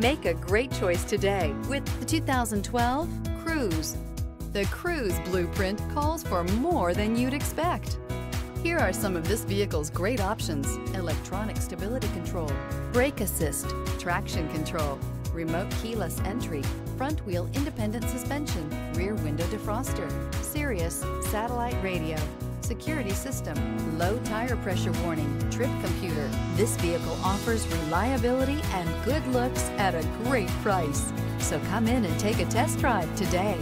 Make a great choice today with the 2012 Cruze. The Cruze blueprint calls for more than you'd expect. Here are some of this vehicle's great options: electronic stability control, brake assist, traction control, remote keyless entry, front wheel independent suspension, rear window defroster, Sirius satellite radio, security system, low tire pressure warning, trip computer. This vehicle offers reliability and good looks at a great price. So come in and take a test drive today.